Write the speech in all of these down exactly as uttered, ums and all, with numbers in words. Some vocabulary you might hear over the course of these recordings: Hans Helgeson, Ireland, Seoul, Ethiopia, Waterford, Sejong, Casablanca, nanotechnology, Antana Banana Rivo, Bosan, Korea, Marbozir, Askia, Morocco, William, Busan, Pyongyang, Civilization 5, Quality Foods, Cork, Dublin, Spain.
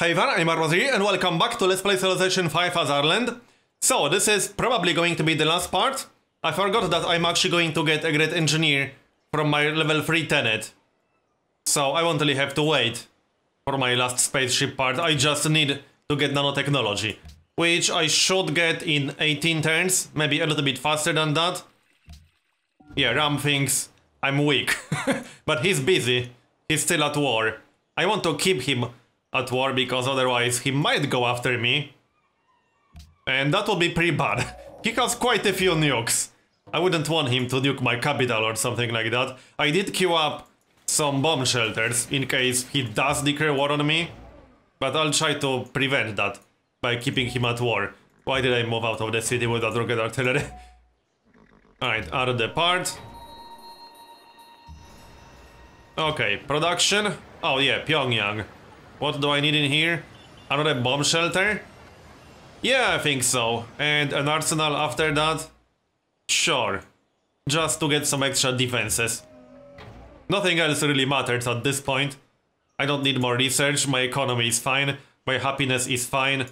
Hi everyone, I'm Marbozir and welcome back to Let's Play Civilization five as Ireland. So, this is probably going to be the last part. I forgot that I'm actually going to get a great engineer from my level three tenant. So, I won't really have to wait for my last spaceship part. I just need to get nanotechnology, which I should get in eighteen turns, maybe a little bit faster than that. Yeah, Ram thinks I'm weak, but he's busy. He's still at war. I want to keep him at war because otherwise he might go after me. And that would be pretty bad. He has quite a few nukes. I wouldn't want him to nuke my capital or something like that. I did queue up some bomb shelters in case he does declare war on me. But I'll try to prevent that by keeping him at war. Why did I move out of the city without rocket artillery? Alright, out of the part. Okay, production. Oh yeah, Pyongyang. What do I need in here? Another bomb shelter? Yeah, I think so. And an arsenal after that? Sure. Just to get some extra defenses. Nothing else really matters at this point. I don't need more research, my economy is fine, my happiness is fine.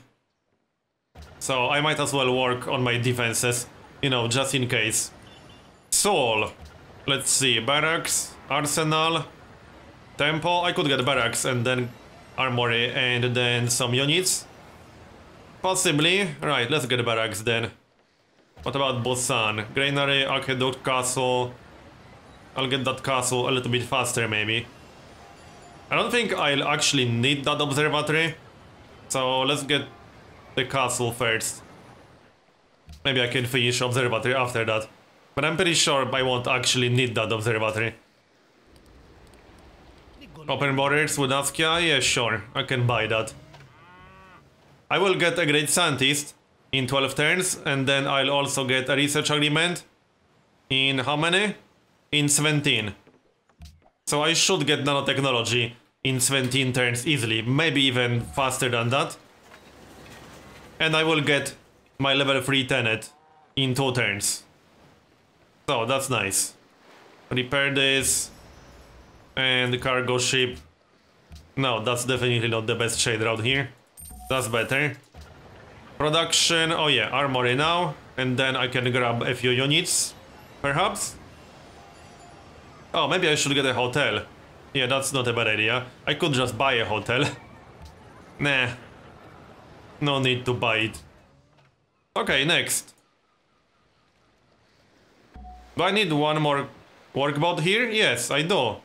So I might as well work on my defenses, you know, just in case. Seoul. Let's see, barracks, arsenal, temple. I could get barracks and then armory and then some units. Possibly. Right, let's get barracks then. What about Busan? Granary, aqueduct, castle. I'll get that castle a little bit faster maybe. I don't think I'll actually need that observatory. So let's get the castle first. Maybe I can finish observatory after that. But I'm pretty sure I won't actually need that observatory. Open borders with Askia? Yeah, sure. I can buy that. I will get a great scientist in twelve turns, and then I'll also get a research agreement in how many? In seventeen. So I should get nanotechnology in seventeen turns easily, maybe even faster than that. And I will get my level three tenet in two turns. So that's nice. Repair this. And the cargo ship. No, that's definitely not the best trade route here. That's better. Production. Oh yeah, armory now. And then I can grab a few units, perhaps. Oh, maybe I should get a hotel. Yeah, that's not a bad idea. I could just buy a hotel. Nah. No need to buy it. Okay, next. Do I need one more workboat here? Yes, I do.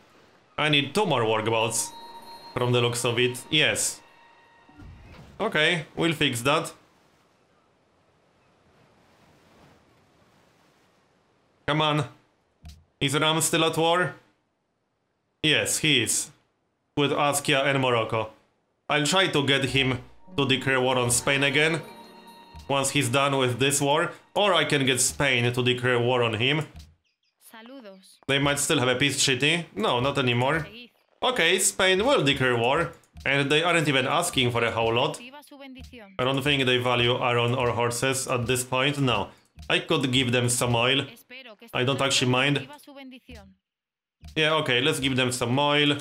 I need two more workboats, from the looks of it, yes. Okay, we'll fix that. Come on. Is Ram still at war? Yes, he is. With Askia and Morocco. I'll try to get him to declare war on Spain again, once he's done with this war. Or I can get Spain to declare war on him. They might still have a peace treaty. No, not anymore. Okay, Spain will declare war. And they aren't even asking for a whole lot. I don't think they value iron or horses at this point, no. I could give them some oil. I don't actually mind. Yeah, okay, let's give them some oil.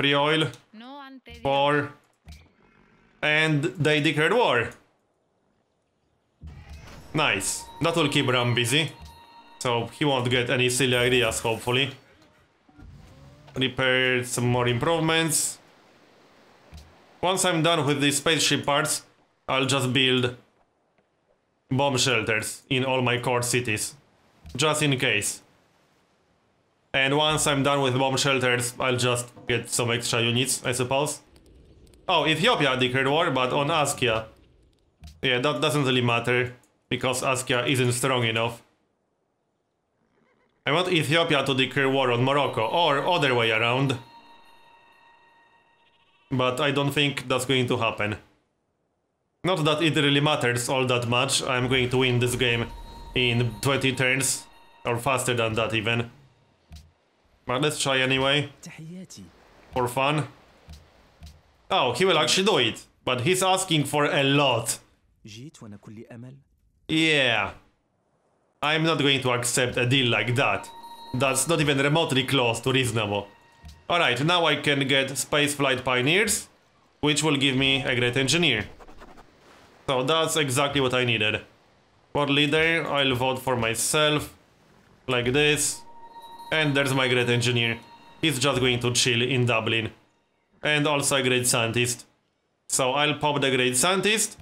Free oil. War. And they declared war. Nice. That will keep Ram busy. So he won't get any silly ideas, hopefully. Repair some more improvements. Once I'm done with the spaceship parts, I'll just build bomb shelters in all my core cities. Just in case. And once I'm done with bomb shelters, I'll just get some extra units, I suppose. Oh, Ethiopia declared war, but on Askia. Yeah, that doesn't really matter, because Askia isn't strong enough. I want Ethiopia to declare war on Morocco, or other way around. But I don't think that's going to happen. Not that it really matters all that much, I'm going to win this game in twenty turns, or faster than that even. But let's try anyway, for fun. Oh, he will actually do it, but he's asking for a lot. Yeah. I'm not going to accept a deal like that. That's not even remotely close to reasonable. Alright, now I can get Spaceflight Pioneers. which will give me a great engineer. So that's exactly what I needed. For leader, I'll vote for myself, like this. And there's my great engineer. He's just going to chill in Dublin. And also a great scientist. So I'll pop the great scientist.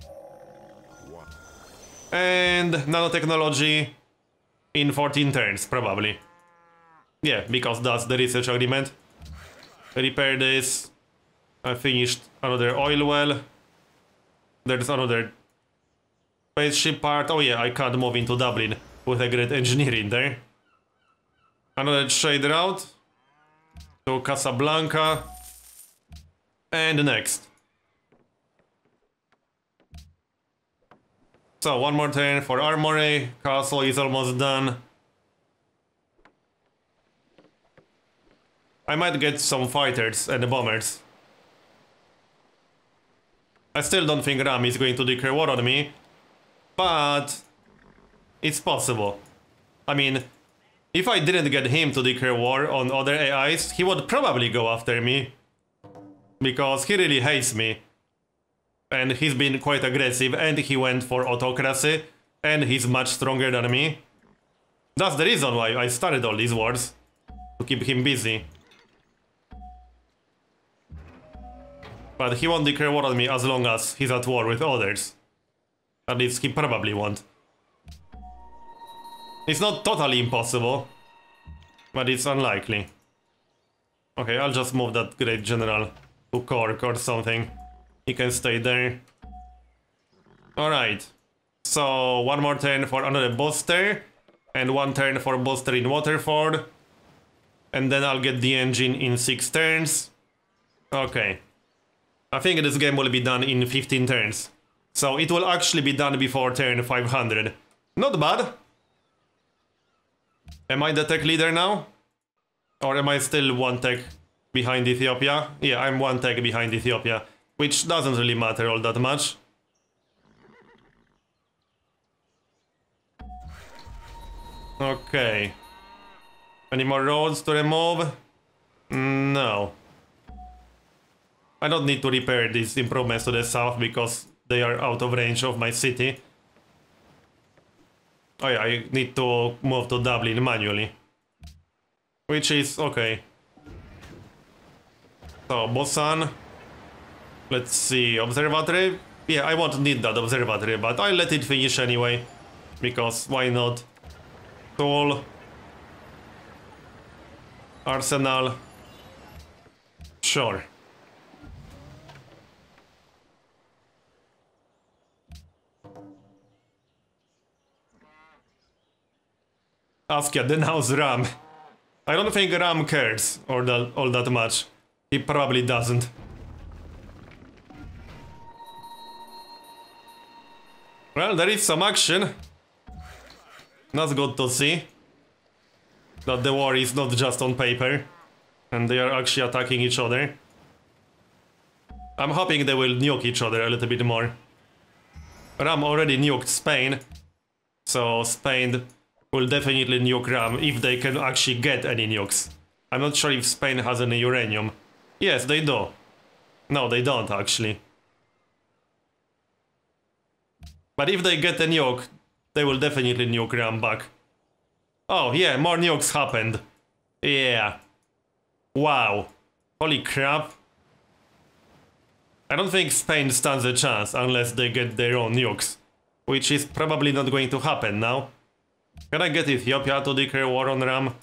And nanotechnology in fourteen turns, probably. Yeah, because that's the research agreement. Repair this. I finished another oil well. There's another spaceship part. Oh yeah, I can't move into Dublin with a great engineer in there. Another trade route to Casablanca. And next. So one more turn for Armory. Castle is almost done. I might get some fighters and bombers. I still don't think Ram is going to declare war on me, but it's possible. I mean, if I didn't get him to declare war on other A Is, he would probably go after me, because he really hates me. And he's been quite aggressive, and he went for autocracy, and he's much stronger than me. That's the reason why I started all these wars, to keep him busy. But he won't declare war on me as long as he's at war with others. At least he probably won't. It's not totally impossible, but it's unlikely. Okay, I'll just move that great general to Cork or something. He can stay there. Alright. So, one more turn for another booster. And one turn for booster in Waterford. And then I'll get the engine in six turns. Okay. I think this game will be done in fifteen turns. So it will actually be done before turn five hundred. Not bad. Am I the tech leader now? Or am I still one tech behind Ethiopia? Yeah, I'm one tech behind Ethiopia. Which doesn't really matter all that much. Okay. Any more roads to remove? No. I don't need to repair these improvements to the south because they are out of range of my city. Oh yeah, I need to move to Dublin manually. Which is okay. So, Bosan. Let's see, observatory? Yeah, I won't need that observatory, but I'll let it finish anyway. Because why not? Tool. Arsenal. Sure. Askia denounce Ram. I don't think Ram cares or that, all that much. He probably doesn't. Well, there is some action. That's good to see. That the war is not just on paper. And they are actually attacking each other. I'm hoping they will nuke each other a little bit more. Ram already nuked Spain. So Spain will definitely nuke Ram if they can actually get any nukes. I'm not sure if Spain has any uranium. Yes, they do. No, they don't actually. But if they get a nuke, they will definitely nuke Ram back. Oh yeah, more nukes happened. Yeah. Wow. Holy crap. I don't think Spain stands a chance unless they get their own nukes. Which is probably not going to happen now. Can I get Ethiopia to declare war on Ram?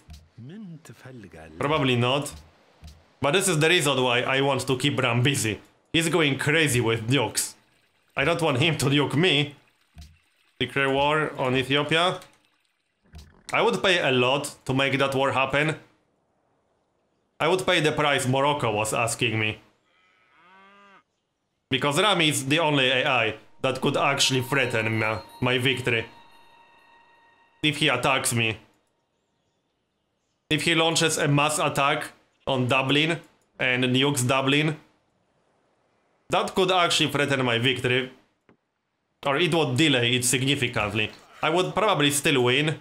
Probably not. But this is the reason why I want to keep Ram busy. He's going crazy with nukes. I don't want him to nuke me. Declare war on Ethiopia. I would pay a lot to make that war happen. I would pay the price Morocco was asking me. Because Ram is the only A I that could actually threaten my, my victory. If he attacks me. If he launches a mass attack on Dublin and nukes Dublin, that could actually threaten my victory. Or it would delay it significantly. I would probably still win.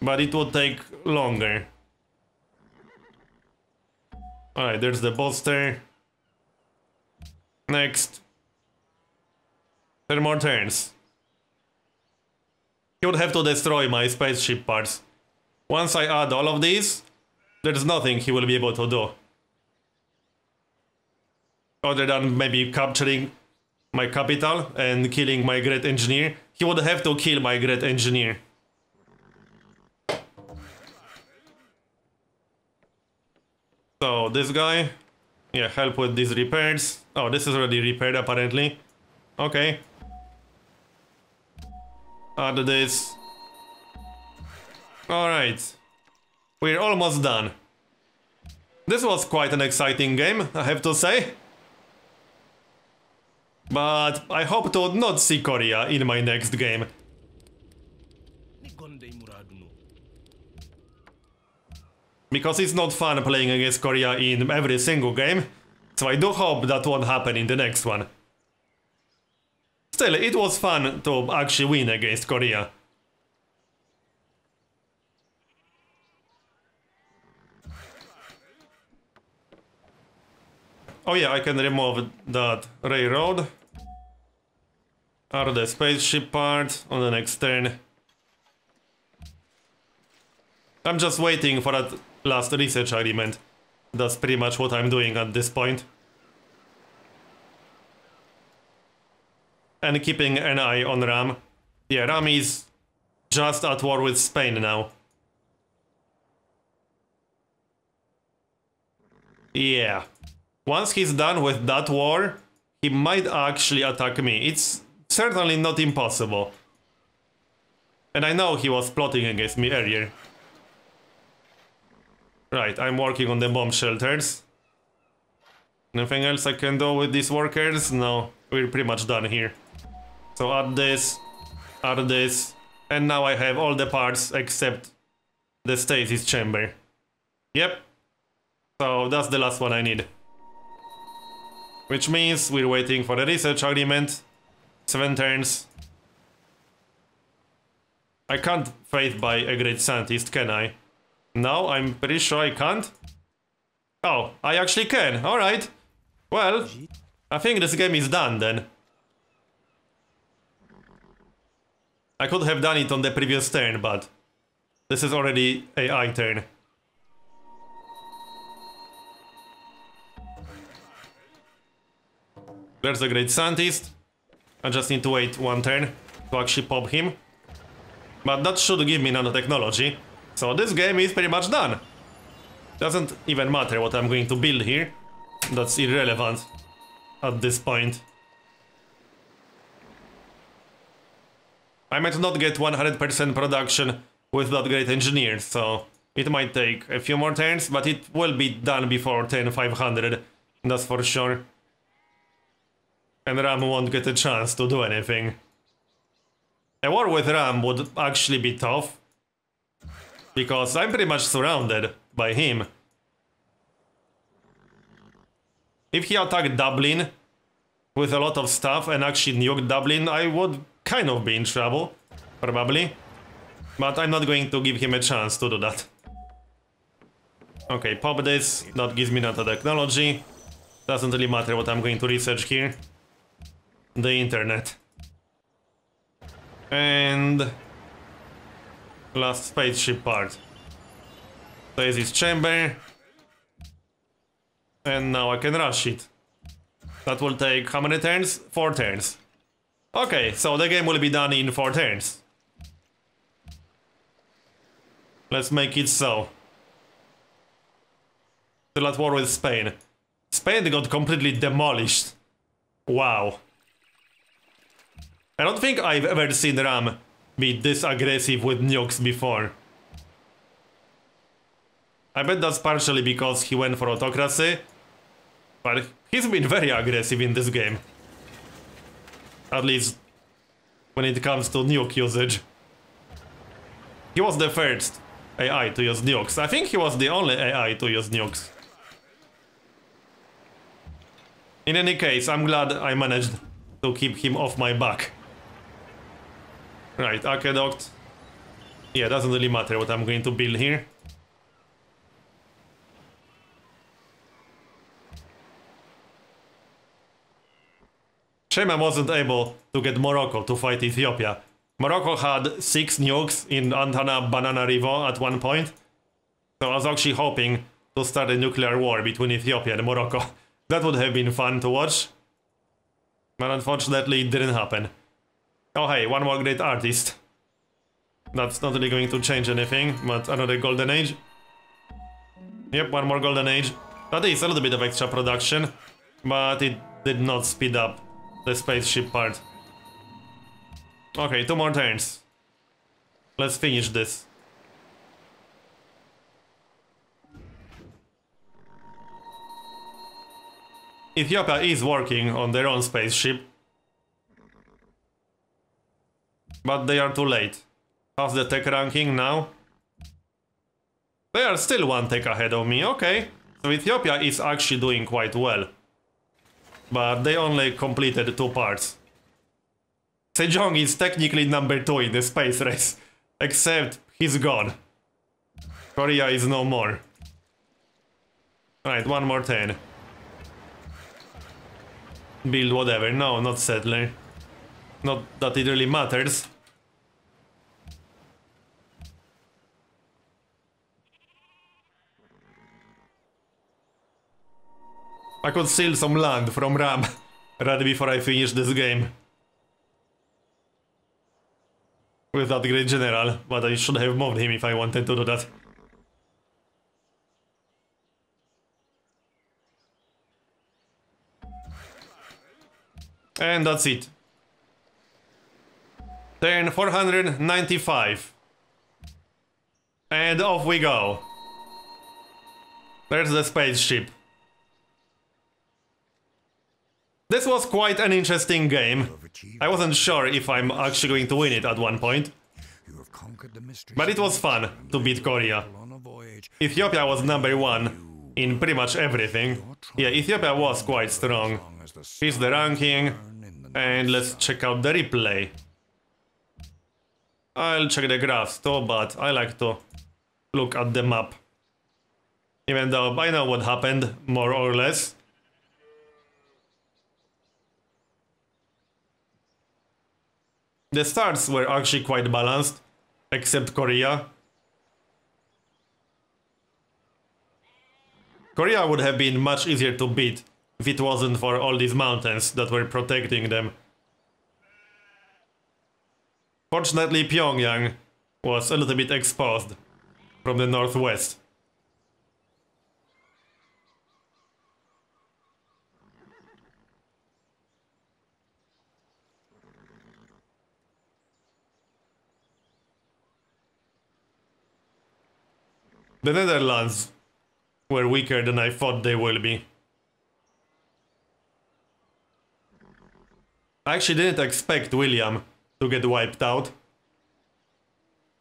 But it would take longer. Alright, there's the booster. Next. Ten more turns. He would have to destroy my spaceship parts. Once I add all of these, there's nothing he will be able to do. Other than maybe capturing my capital and killing my great engineer. He would have to kill my great engineer. So this guy, yeah, help with these repairs. Oh, this is already repaired apparently. Okay. Add this. Alright. We're almost done. This was quite an exciting game, I have to say. But I hope to not see Korea in my next game. Because it's not fun playing against Korea in every single game. So I do hope that won't happen in the next one. Still, it was fun to actually win against Korea. Oh yeah, I can remove that railroad. Are the spaceship parts on the next turn. I'm just waiting for that last research element. That's pretty much what I'm doing at this point. And keeping an eye on Ram. Yeah, Ram is just at war with Spain now. Yeah. Once he's done with that war, he might actually attack me. It's certainly not impossible. And I know he was plotting against me earlier. Right, I'm working on the bomb shelters. Nothing else I can do with these workers? No, we're pretty much done here. So add this, add this, and now I have all the parts except the stasis chamber. Yep. So that's the last one I need. Which means we're waiting for the research agreement. Seven turns. I can't fight by a great scientist, can I? No, I'm pretty sure I can't. Oh, I actually can. Alright. Well, I think this game is done then. I could have done it on the previous turn, but this is already A I turn. There's a great scientist. I just need to wait one turn to actually pop him. But that should give me nanotechnology. So this game is pretty much done. Doesn't even matter what I'm going to build here. That's irrelevant at this point. I might not get one hundred percent production with that great engineer, so it might take a few more turns, but it will be done before ten five hundred, that's for sure. And Ram won't get a chance to do anything. A war with Ram would actually be tough. Because I'm pretty much surrounded by him. If he attacked Dublin with a lot of stuff and actually nuked Dublin, I would kind of be in trouble. Probably. But I'm not going to give him a chance to do that. Okay, pop this. That gives me another technology. Doesn't really matter what I'm going to research here. The internet. And last spaceship part. There's his chamber. And now I can rush it. That will take how many turns? Four turns. Okay, so the game will be done in four turns. Let's make it so. Still at war with Spain. Spain got completely demolished. Wow. I don't think I've ever seen Ram be this aggressive with nukes before. I bet that's partially because he went for autocracy, but he's been very aggressive in this game. At least when it comes to nuke usage. He was the first A I to use nukes. I think he was the only A I to use nukes. In any case, I'm glad I managed to keep him off my back. Right, aqueduct. Yeah, doesn't really matter what I'm going to build here. Shame I wasn't able to get Morocco to fight Ethiopia. Morocco had six nukes in Antana Banana Rivo at one point. So I was actually hoping to start a nuclear war between Ethiopia and Morocco. That would have been fun to watch. But unfortunately it didn't happen. Oh hey, one more great artist. That's not really going to change anything, but another golden age. Yep, one more golden age. That is a little bit of extra production, but it did not speed up the spaceship part. Okay, two more turns. Let's finish this. Ethiopia is working on their own spaceship, but they are too late. How's the tech ranking now? They are still one tech ahead of me, okay. So Ethiopia is actually doing quite well. But they only completed two parts. Sejong is technically number two in the space race, except he's gone. Korea is no more. Alright, one more turn. Build whatever. No, not settler. Not that it really matters. I could steal some land from Ram right before I finish this game. With that great general, but I should have moved him if I wanted to do that. And that's it. Turn four hundred ninety-five. And off we go. There's the spaceship. This was quite an interesting game. I wasn't sure if I'm actually going to win it at one point. But it was fun to beat Korea. Ethiopia was number one in pretty much everything. Yeah, Ethiopia was quite strong. Here's the ranking. And let's check out the replay. I'll check the graphs too, but I like to look at the map. Even though I know what happened, more or less. The starts were actually quite balanced, except Korea. Korea would have been much easier to beat if it wasn't for all these mountains that were protecting them. Fortunately, Pyongyang was a little bit exposed from the northwest. The Netherlands were weaker than I thought they will be. I actually didn't expect William to get wiped out.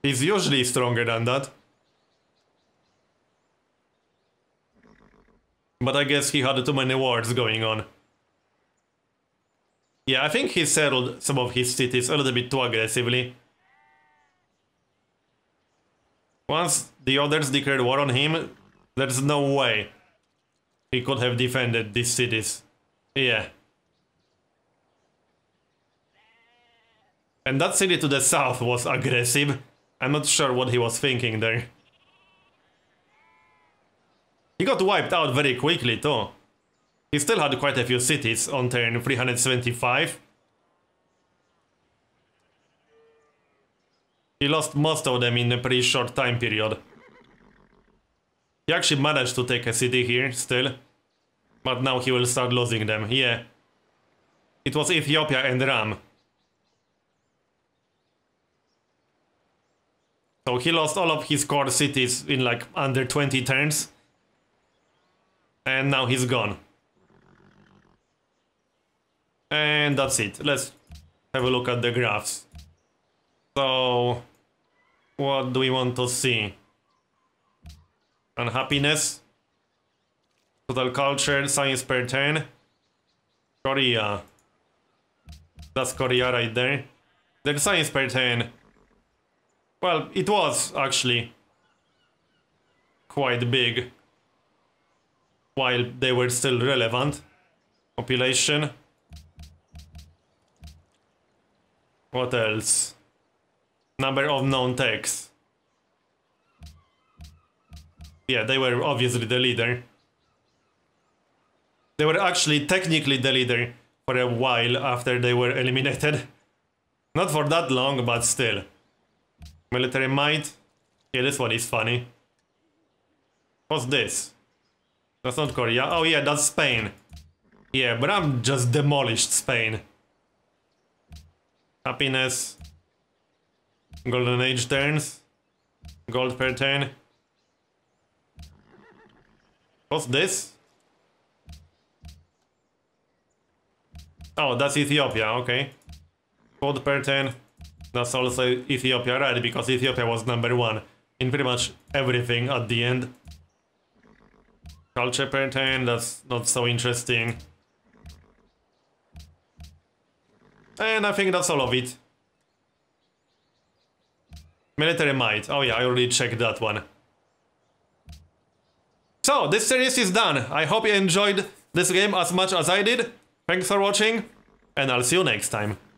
He's usually stronger than that. But I guess he had too many wars going on. Yeah, I think he settled some of his cities a little bit too aggressively. Once the others declared war on him, there's no way he could have defended these cities. Yeah. And that city to the south was aggressive. I'm not sure what he was thinking there. He got wiped out very quickly too. He still had quite a few cities on turn three hundred seventy-five. He lost most of them in a pretty short time period. He actually managed to take a city here, still. But now he will start losing them, yeah. It was Ethiopia and Ram. So he lost all of his core cities in like under twenty turns. And now he's gone. And that's it. Let's have a look at the graphs. So... what do we want to see? Unhappiness. Total culture, science per turn. Korea. That's Korea right there. Their science per turn. Well, it was actually quite big while they were still relevant. Population. What else? Number of known techs. Yeah, they were obviously the leader. They were actually technically the leader for a while after they were eliminated. Not for that long, but still. Military might. Yeah, this one is funny. What's this? That's not Korea. Oh yeah, that's Spain. Yeah, but I'm just demolished Spain. Happiness. Golden age turns. Gold per turn. What's this? Oh, that's Ethiopia, okay. Gold per turn. That's also Ethiopia, right? Because Ethiopia was number one in pretty much everything at the end. Culture per turn, that's not so interesting. And I think that's all of it. Military might. Oh yeah, I already checked that one. So, this series is done. I hope you enjoyed this game as much as I did. Thanks for watching, and I'll see you next time.